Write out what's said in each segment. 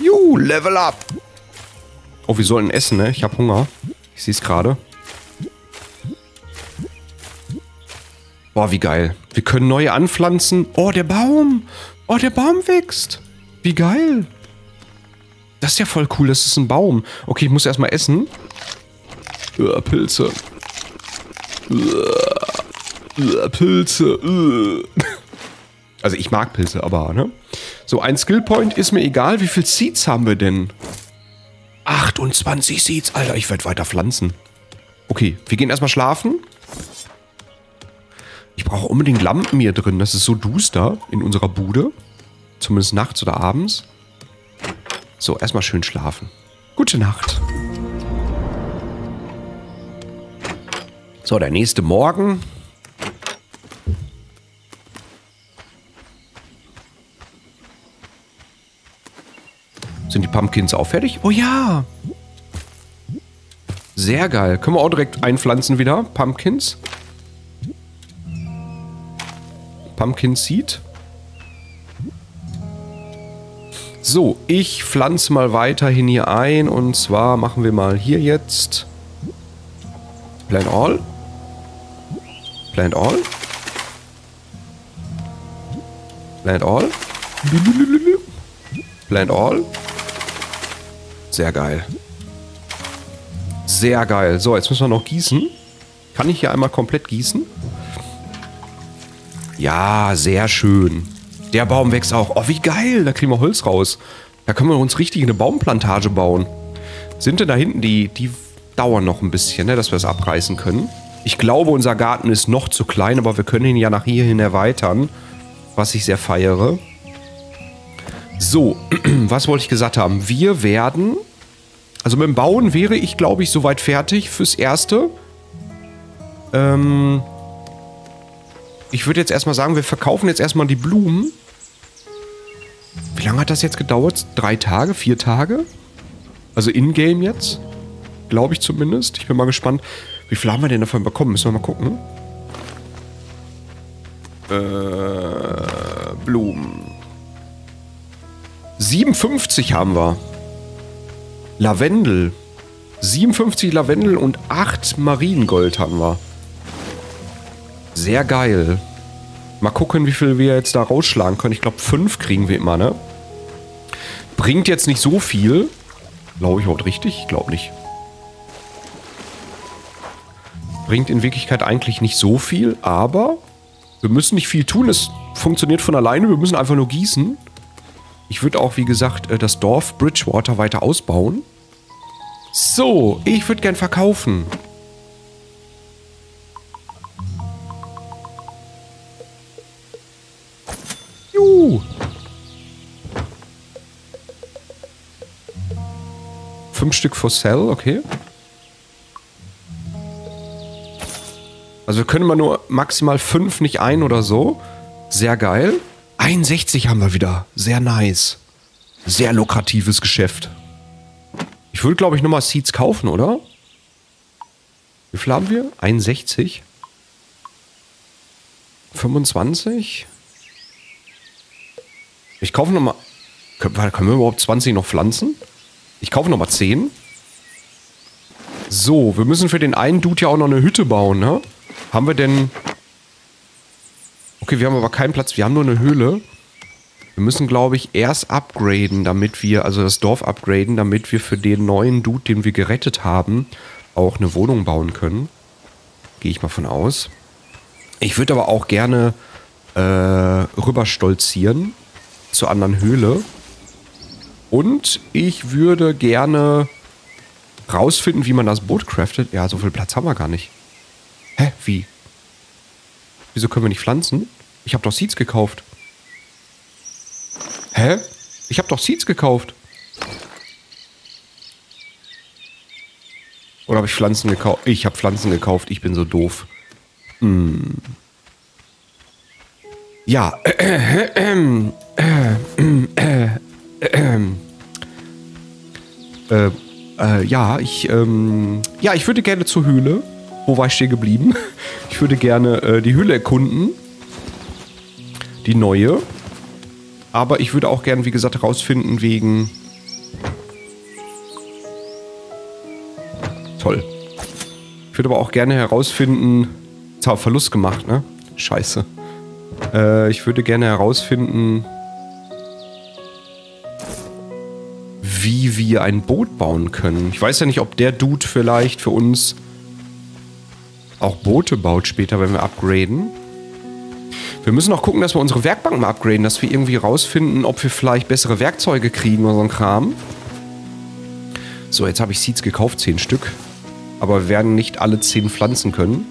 Juhu, Level up. Oh, wir sollten essen, ne? Ich habe Hunger. Ich sehe es gerade. Boah, wie geil. Wir können neue anpflanzen. Oh, der Baum. Oh, der Baum wächst. Wie geil. Das ist ja voll cool. Das ist ein Baum. Okay, ich muss erstmal essen. Pilze. Pilze. Also ich mag Pilze, aber, ne? So, ein Skillpoint ist mir egal. Wie viel Seeds haben wir denn? 28 Seeds. Alter, ich werde weiter pflanzen. Okay, wir gehen erstmal schlafen. Ich brauche unbedingt Lampen hier drin. Das ist so duster in unserer Bude. Zumindest nachts oder abends. So, erstmal schön schlafen. Gute Nacht. So, der nächste Morgen. Sind die Pumpkins auch fertig? Oh ja! Sehr geil. Können wir auch direkt einpflanzen wieder. Pumpkins. Pumpkin Seed. So, ich pflanze mal weiterhin hier ein. Und zwar machen wir mal hier jetzt Plant All. Plant All. Plant All. Plant All. Sehr geil. Sehr geil. So, jetzt müssen wir noch gießen. Kann ich hier einmal komplett gießen? Ja, sehr schön. Der Baum wächst auch. Oh, wie geil. Da kriegen wir Holz raus. Da können wir uns richtig eine Baumplantage bauen. Sind denn da hinten die dauern noch ein bisschen, ne, dass wir das abreißen können. Ich glaube, unser Garten ist noch zu klein, aber wir können ihn ja nach hierhin erweitern. Was ich sehr feiere. So, was wollte ich gesagt haben? Wir werden... Also mit dem Bauen wäre ich, glaube ich, soweit fertig fürs Erste. Ich würde jetzt erstmal sagen, wir verkaufen jetzt erstmal die Blumen. Wie lange hat das jetzt gedauert? 3 Tage? 4 Tage? Also in-game jetzt? Glaube ich zumindest. Ich bin mal gespannt. Wie viel haben wir denn davon bekommen? Müssen wir mal gucken. Blumen. 57 haben wir. Lavendel. 57 Lavendel und 8 Mariengold haben wir. Sehr geil. Mal gucken, wie viel wir jetzt da rausschlagen können. Ich glaube, 5 kriegen wir immer, ne? Bringt jetzt nicht so viel. Glaube ich überhaupt richtig? Ich glaube nicht. Bringt in Wirklichkeit eigentlich nicht so viel, aber wir müssen nicht viel tun. Es funktioniert von alleine. Wir müssen einfach nur gießen. Ich würde auch, wie gesagt, das Dorf Bridgewater weiter ausbauen. So, ich würde gern verkaufen. Juhu. 5 Stück for sale, okay. Also wir können mal nur maximal 5, nicht ein oder so. Sehr geil. 61 haben wir wieder. Sehr nice. Sehr lukratives Geschäft. Ich würde, glaube ich, nochmal Seeds kaufen, oder? Wie viel haben wir? 61? 25? Ich kaufe nochmal... Können wir überhaupt 20 noch pflanzen? Ich kaufe nochmal 10. So, wir müssen für den einen Dude ja auch noch eine Hütte bauen, ne? Haben wir denn... Okay, wir haben aber keinen Platz. Wir haben nur eine Höhle. Wir müssen, glaube ich, erst upgraden, damit wir, also das Dorf upgraden, damit wir für den neuen Dude, den wir gerettet haben, auch eine Wohnung bauen können. Gehe ich mal von aus. Ich würde aber auch gerne rüber stolzieren zur anderen Höhle. Und ich würde gerne rausfinden, wie man das Boot craftet. Ja, so viel Platz haben wir gar nicht. Hä? Wie? Wieso können wir nicht pflanzen? Ich habe doch Seeds gekauft. Hä? Ich habe doch Seeds gekauft. Oder habe ich Pflanzen gekauft? Ich habe Pflanzen gekauft. Ich bin so doof. Hm. Ja. Ich würde gerne zur Höhle. Wo war ich stehen geblieben? Ich würde gerne die Höhle erkunden. Die neue. Aber ich würde auch gerne, wie gesagt, herausfinden, wegen toll. Ich würde aber auch gerne herausfinden... Jetzt habe ich Verlust gemacht, ne? Scheiße. Ich würde gerne herausfinden... wie wir ein Boot bauen können. Ich weiß ja nicht, ob der Dude vielleicht für uns auch Boote baut später, wenn wir upgraden. Wir müssen auch gucken, dass wir unsere Werkbank mal upgraden, dass wir irgendwie rausfinden, ob wir vielleicht bessere Werkzeuge kriegen oder so ein Kram. So, jetzt habe ich Seeds gekauft, 10 Stück. Aber wir werden nicht alle 10 pflanzen können.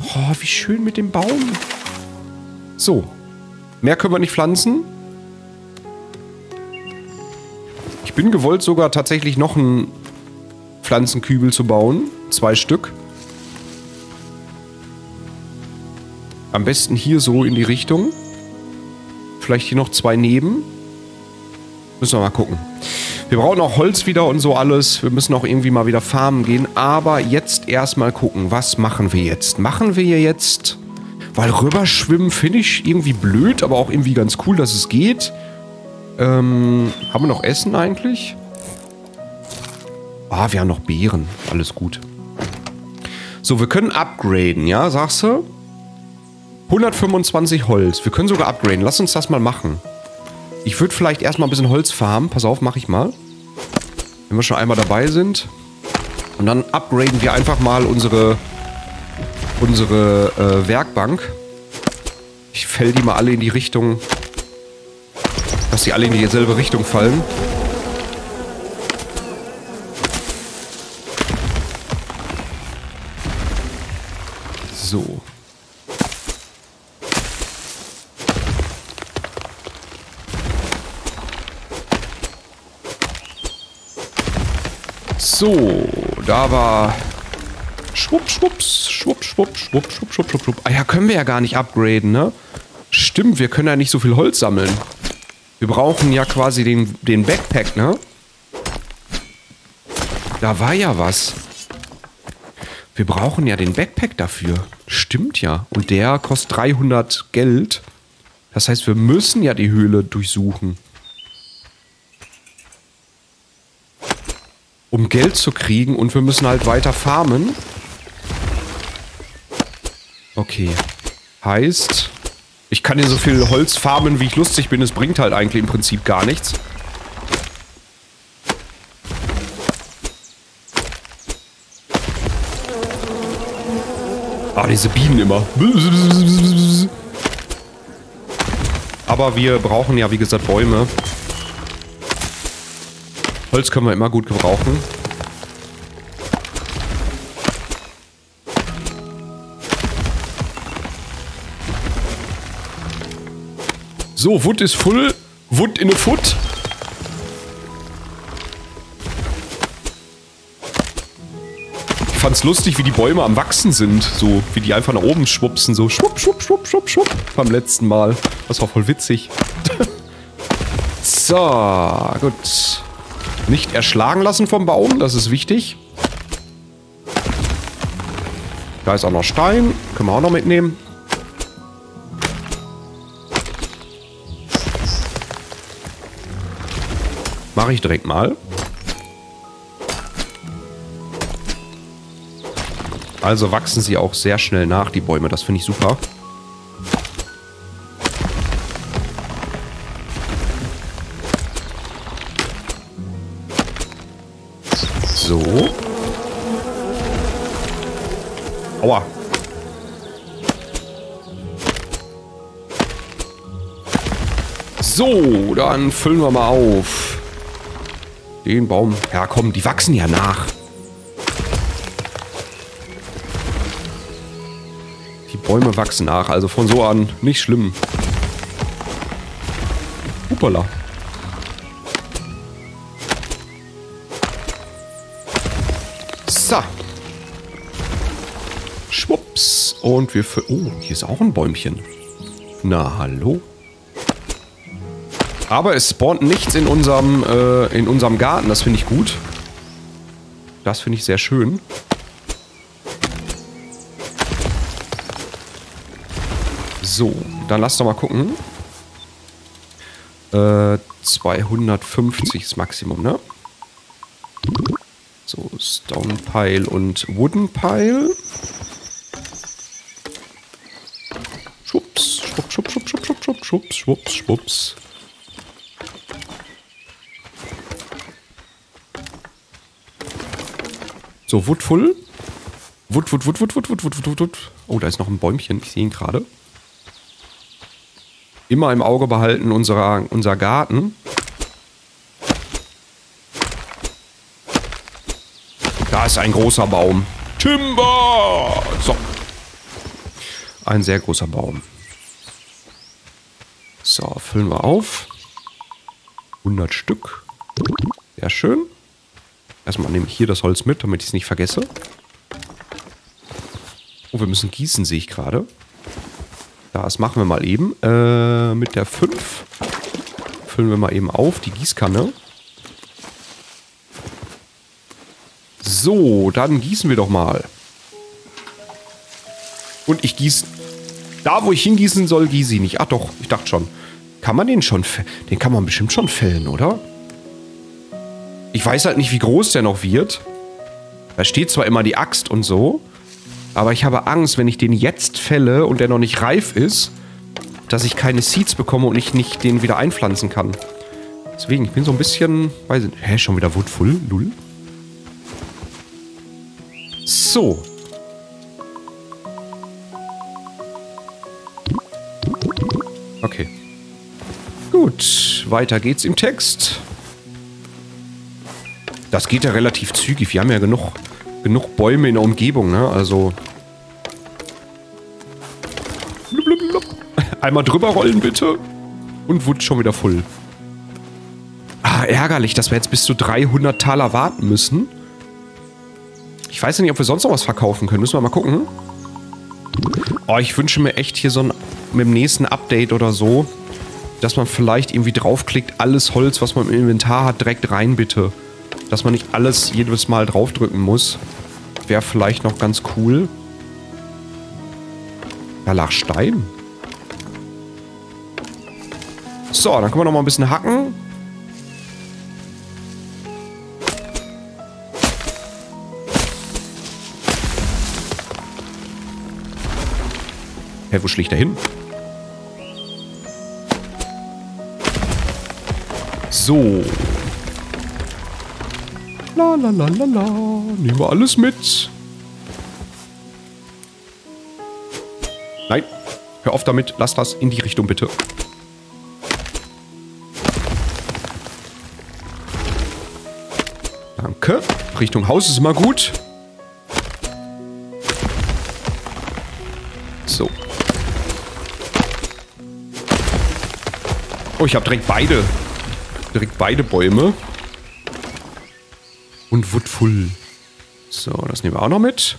Oh, wie schön mit dem Baum. So. Mehr können wir nicht pflanzen. Ich bin gewollt, sogar tatsächlich noch einen Pflanzenkübel zu bauen. 2 Stück. Am besten hier so in die Richtung. Vielleicht hier noch 2 neben. Müssen wir mal gucken. Wir brauchen auch Holz wieder und so alles. Wir müssen auch irgendwie mal wieder farmen gehen. Aber jetzt erstmal gucken, was machen wir jetzt? Machen wir jetzt... Weil rüberschwimmen finde ich irgendwie blöd, aber auch irgendwie ganz cool, dass es geht. Haben wir noch Essen eigentlich? Ah, wir haben noch Beeren. Alles gut. So, wir können upgraden, ja, sagst du? 125 Holz. Wir können sogar upgraden. Lass uns das mal machen. Ich würde vielleicht erstmal ein bisschen Holz farmen. Pass auf, mache ich mal. Wenn wir schon einmal dabei sind. Und dann upgraden wir einfach mal unsere Werkbank. Ich fäll die mal alle in die Richtung... dass die alle in dieselbe Richtung fallen. So. So, da war... Schwupp, schwupps, schwupp, schwupp, schwupp, schwupp, schwupp, schwupp, schwupp. Ah ja, können wir ja gar nicht upgraden, ne? Stimmt, wir können ja nicht so viel Holz sammeln. Wir brauchen ja quasi den Backpack, ne? Da war ja was. Wir brauchen ja den Backpack dafür. Stimmt ja. Und der kostet 300 Geld. Das heißt, wir müssen ja die Höhle durchsuchen. Um Geld zu kriegen. Und wir müssen halt weiter farmen. Okay. Heißt... Ich kann hier so viel Holz farmen, wie ich lustig bin. Es bringt halt eigentlich im Prinzip gar nichts. Ah, diese Bienen immer. Aber wir brauchen ja, wie gesagt, Bäume. Holz können wir immer gut gebrauchen. So, Wood ist full. Wood in a foot. Ich fand's lustig, wie die Bäume am Wachsen sind. So, wie die einfach nach oben schwupsen. So, schwupp, schwupp, schwupp, schwupp, schwupp. Beim letzten Mal. Das war voll witzig. So, gut. Nicht erschlagen lassen vom Baum, das ist wichtig. Da ist auch noch Stein. Können wir auch noch mitnehmen. Mache ich direkt mal. Also wachsen sie auch sehr schnell nach, die Bäume. Das finde ich super. So. Aua. So, dann füllen wir mal auf. Den Baum. Ja, komm, die wachsen ja nach. Die Bäume wachsen nach, also von so an nicht schlimm. Hoppala. So. Schwupps. Und wir... Oh, hier ist auch ein Bäumchen. Na, hallo? Aber es spawnt nichts in unserem Garten. Das finde ich gut. Das finde ich sehr schön. So, dann lass doch mal gucken. 250 ist Maximum, ne? So, Stone Pile und Wooden Pile. Schwupps, schwupp, schwupp, schwupp, schwupp, schwupp, schwupp, schwupp, schwupps. So, Wood full. Wood, Wood, Wood, Wood, Wood, Wood, Wood, Wood, Wood. Oh, da ist noch ein Bäumchen. Ich sehe ihn gerade. Immer im Auge behalten unser Garten. Da ist ein großer Baum. Timber! So. Ein sehr großer Baum. So, füllen wir auf. 100 Stück. Sehr schön. Erstmal nehme ich hier das Holz mit, damit ich es nicht vergesse. Oh, wir müssen gießen, sehe ich gerade. Das machen wir mal eben. Mit der 5 füllen wir mal eben auf die Gießkanne. So, dann gießen wir doch mal. Und ich gieße... Da, wo ich hingießen soll, gieße ich nicht. Ach doch, ich dachte schon. Kann man den schon... Den kann man bestimmt schon fällen, oder? Ich weiß halt nicht, wie groß der noch wird. Da steht zwar immer die Axt und so... Aber ich habe Angst, wenn ich den jetzt fälle und der noch nicht reif ist, dass ich keine Seeds bekomme und ich nicht den wieder einpflanzen kann. Deswegen, ich bin so ein bisschen... Weiß nicht. Hä, schon wieder Wood full? Lul. So. Okay. Gut, weiter geht's im Text. Das geht ja relativ zügig. Wir haben ja genug Bäume in der Umgebung, ne? Also... Blub, blub, blub. Einmal drüber rollen, bitte. Und wurde schon wieder voll. Ah, ärgerlich, dass wir jetzt bis zu 300 Taler warten müssen. Ich weiß ja nicht, ob wir sonst noch was verkaufen können. Müssen wir mal gucken. Oh, ich wünsche mir echt hier so ein... Mit dem nächsten Update oder so, dass man vielleicht irgendwie draufklickt, alles Holz, was man im Inventar hat, direkt rein, bitte. Dass man nicht alles jedes Mal draufdrücken muss. Wäre vielleicht noch ganz cool. Da lag Stein. So, dann können wir noch mal ein bisschen hacken. Hä, wo schlägt er hin? So. Lalalala. Nehmen wir alles mit. Nein. Hör auf damit. Lass das in die Richtung, bitte. Danke. Richtung Haus ist immer gut. So. Oh, ich habe direkt beide. Direkt beide Bäume. Und Wood full. So, das nehmen wir auch noch mit.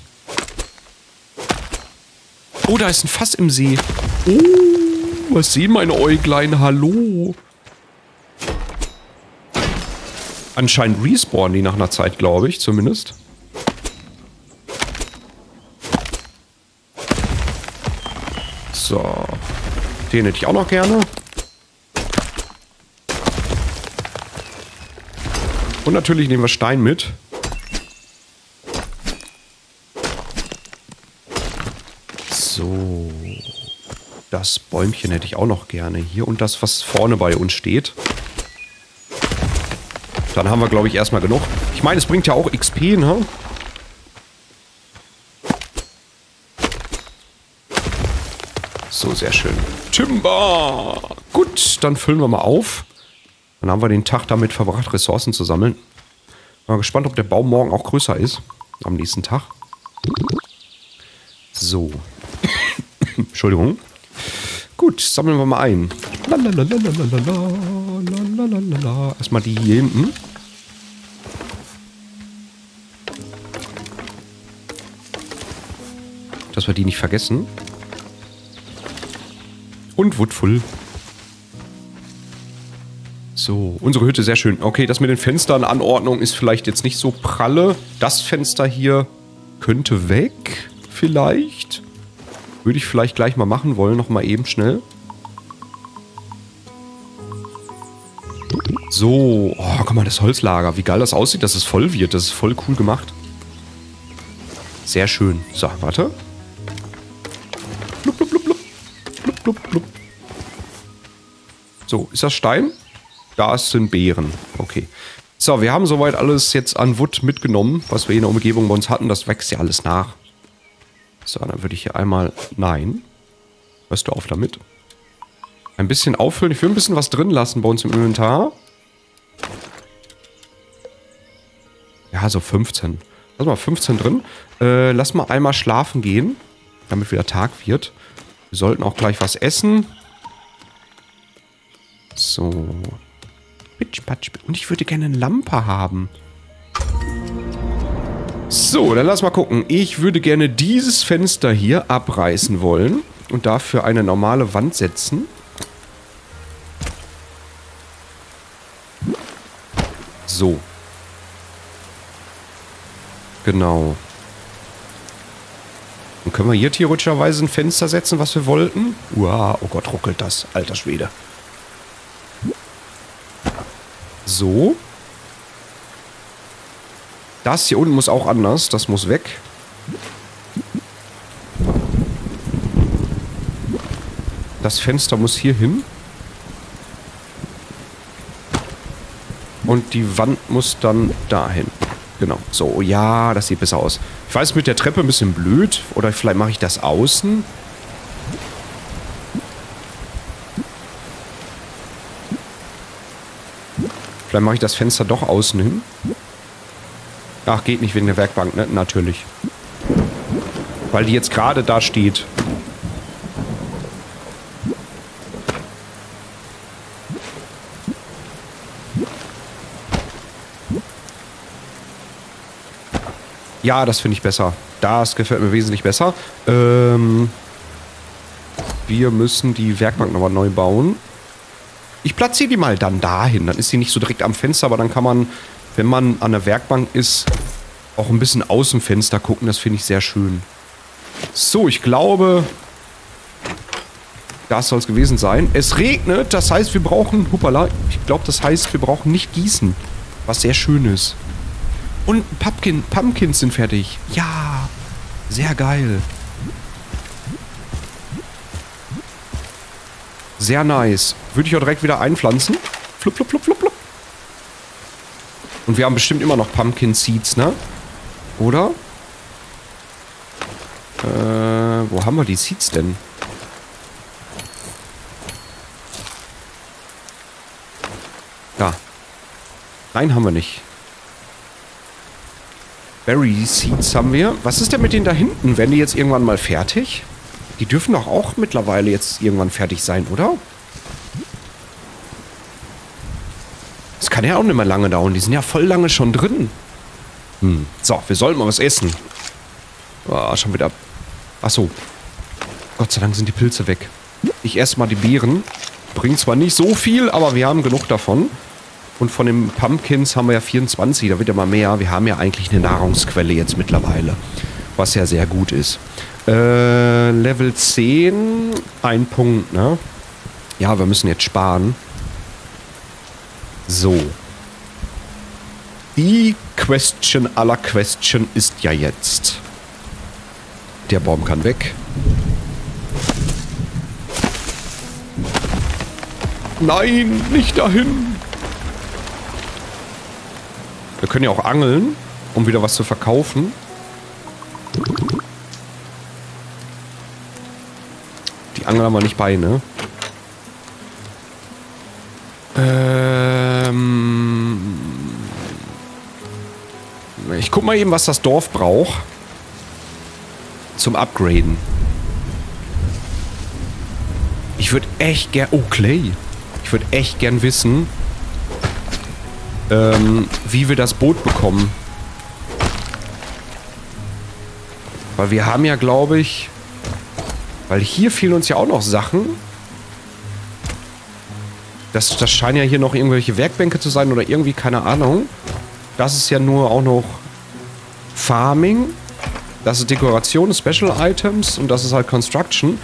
Oh, da ist ein Fass im See. Oh, was sehen meine Äuglein? Hallo. Anscheinend respawnen die nach einer Zeit, glaube ich, zumindest. So. Den hätte ich auch noch gerne. 100 natürlich nehmen wir Stein mit. So. Das Bäumchen hätte ich auch noch gerne hier. Und das, was vorne bei uns steht. Dann haben wir, glaube ich, erstmal genug. Ich meine, es bringt ja auch XP, ne? So, sehr schön. Timber! Gut, dann füllen wir mal auf. Dann haben wir den Tag damit verbracht, Ressourcen zu sammeln. Mal gespannt, ob der Baum morgen auch größer ist. Am nächsten Tag. So. Entschuldigung. Gut, sammeln wir mal ein. Lalalala. Erstmal die hier hinten. Dass wir die nicht vergessen. Und Wood full. So, unsere Hütte, sehr schön. Okay, das mit den Fenstern, Anordnung ist vielleicht jetzt nicht so pralle. Das Fenster hier könnte weg, vielleicht. Würde ich vielleicht gleich mal machen wollen, nochmal eben schnell. So, oh, guck mal, das Holzlager. Wie geil das aussieht, dass es voll wird. Das ist voll cool gemacht. Sehr schön. So, warte. Blub, blub, blub, blub. Blub, blub, blub. So, ist das Stein? Da sind Beeren. Okay. So, wir haben soweit alles jetzt an Wood mitgenommen, was wir in der Umgebung bei uns hatten. Das wächst ja alles nach. So, dann würde ich hier einmal... Nein. Hörst du auf damit? Ein bisschen auffüllen. Ich will ein bisschen was drin lassen bei uns im Inventar. Ja, so 15. Lass mal 15 drin. Lass mal einmal schlafen gehen, damit wieder Tag wird. Wir sollten auch gleich was essen. So. Und ich würde gerne eine Lampe haben. So, dann lass mal gucken. Ich würde gerne dieses Fenster hier abreißen wollen. Und dafür eine normale Wand setzen. So. Genau. Dann können wir hier theoretischerweise ein Fenster setzen, was wir wollten. Uah, oh Gott, ruckelt das. Alter Schwede. So. Das hier unten muss auch anders. Das muss weg. Das Fenster muss hier hin. Und die Wand muss dann dahin. Genau. So, ja, das sieht besser aus. Ich weiß, mit der Treppe ein bisschen blöd. Oder vielleicht mache ich das außen. Vielleicht mache ich das Fenster doch außen hin. Ach, geht nicht wegen der Werkbank, ne? Natürlich. Weil die jetzt gerade da steht. Ja, das finde ich besser. Das gefällt mir wesentlich besser. Wir müssen die Werkbank nochmal neu bauen. Ich platziere die mal dann dahin. Dann ist sie nicht so direkt am Fenster, aber dann kann man, wenn man an der Werkbank ist, auch ein bisschen aus dem Fenster gucken. Das finde ich sehr schön. So, ich glaube, das soll es gewesen sein. Es regnet, das heißt, wir brauchen... Hupala, ich glaube, das heißt, wir brauchen nicht gießen. Was sehr schön ist. Und Pumpkins sind fertig. Ja, sehr geil. Sehr nice. Würde ich auch direkt wieder einpflanzen. Flup, flup, flup, flup, flup. Und wir haben bestimmt immer noch Pumpkin Seeds, ne? Oder? Wo haben wir die Seeds denn? Da. Nein, haben wir nicht. Berry Seeds haben wir. Was ist denn mit denen da hinten? Werden die jetzt irgendwann mal fertig? Die dürfen doch auch mittlerweile jetzt irgendwann fertig sein, oder? Das kann ja auch nicht mehr lange dauern. Die sind ja voll lange schon drin. Hm. So, wir sollten mal was essen. Oh, schon wieder. Achso. Gott sei Dank sind die Pilze weg. Ich esse mal die Beeren. Bringt zwar nicht so viel, aber wir haben genug davon. Und von den Pumpkins haben wir ja 24, da wird ja mal mehr. Wir haben ja eigentlich eine Nahrungsquelle jetzt mittlerweile, was ja sehr gut ist. Level 10, ein Punkt, ne? Ja, wir müssen jetzt sparen. So. Die Question aller Question ist ja jetzt. Der Baum kann weg. Nein, nicht dahin! Wir können ja auch angeln, um wieder was zu verkaufen. Die Angel haben wir nicht bei, ne? Ich guck mal eben, was das Dorf braucht. Zum Upgraden. Ich würde echt gern... Oh, Clay. Ich würde echt gern wissen... wie wir das Boot bekommen. Weil wir haben ja, glaube ich... Weil hier fehlen uns ja auch noch Sachen. Das scheinen ja hier noch irgendwelche Werkbänke zu sein oder irgendwie, keine Ahnung. Das ist ja nur auch noch Farming. Das ist Dekoration, Special Items und das ist halt Construction.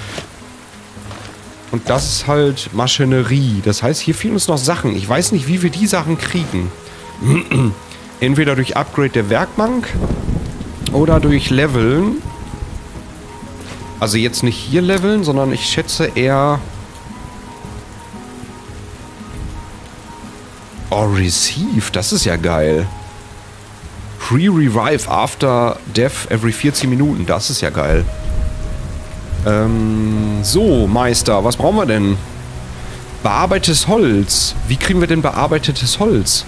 Und das ist halt Maschinerie. Das heißt, hier fehlen uns noch Sachen. Ich weiß nicht, wie wir die Sachen kriegen. Entweder durch Upgrade der Werkbank oder durch Leveln. Also jetzt nicht hier leveln, sondern ich schätze eher... Oh, Receive. Das ist ja geil. Free Revive after Death every 14 Minuten. Das ist ja geil. So, Meister, was brauchen wir denn? Bearbeitetes Holz. Wie kriegen wir denn bearbeitetes Holz?